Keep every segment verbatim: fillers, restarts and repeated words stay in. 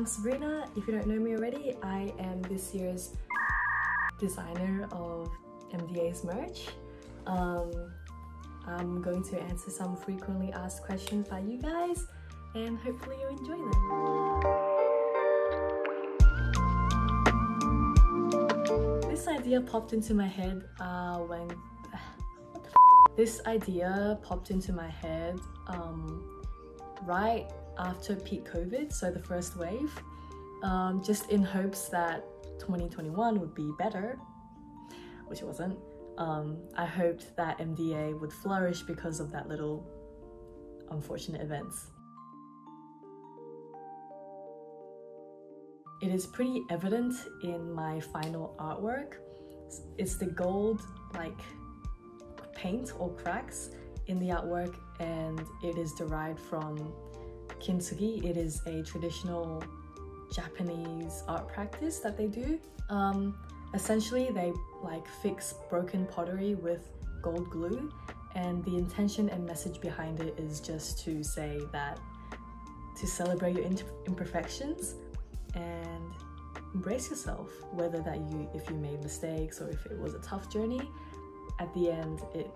I'm Sabrina. If you don't know me already, I am this year's designer of M D A's merch. Um, I'm going to answer some frequently asked questions by you guys, and hopefully you enjoy them. This idea popped into my head uh, when... What the f This idea popped into my head um, right after peak COVID, so the first wave, um, just in hopes that twenty twenty-one would be better, which it wasn't. Um, I hoped that M D A would flourish because of that little unfortunate events. It is pretty evident in my final artwork. It's the gold like paint or cracks in the artwork, and it is derived from Kintsugi. It is a traditional Japanese art practice that they do. Um, essentially, they like fix broken pottery with gold glue, and the intention and message behind it is just to say that to celebrate your imperfections and embrace yourself, whether that you if you made mistakes or if it was a tough journey. At the end, it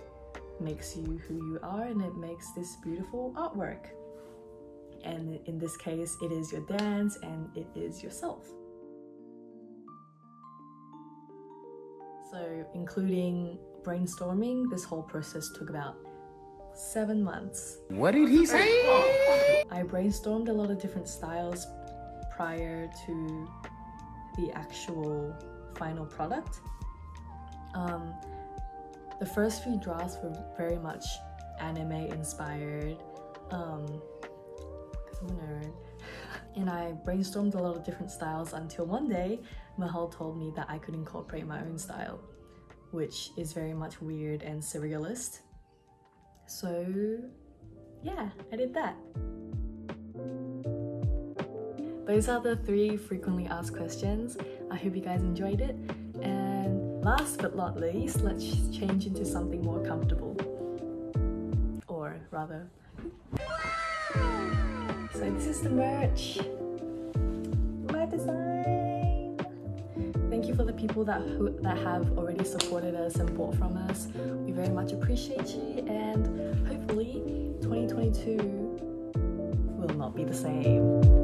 makes you who you are, and it makes this beautiful artwork. And in this case, it is your dance and it is yourself. So including brainstorming, this whole process took about seven months. What did he say? I brainstormed a lot of different styles prior to the actual final product. Um, the first few drafts were very much anime inspired. Um, And I brainstormed a lot of different styles until one day Mahal told me that I could incorporate my own style, which is very much weird and surrealist. So yeah, I did that. Those are the three frequently asked questions. I hope you guys enjoyed it. And last but not least, let's change into something more comfortable. Or rather... So this is the merch, my design. Thank you for the people that, who, that have already supported us and bought from us. We very much appreciate you, and hopefully twenty twenty-two will not be the same.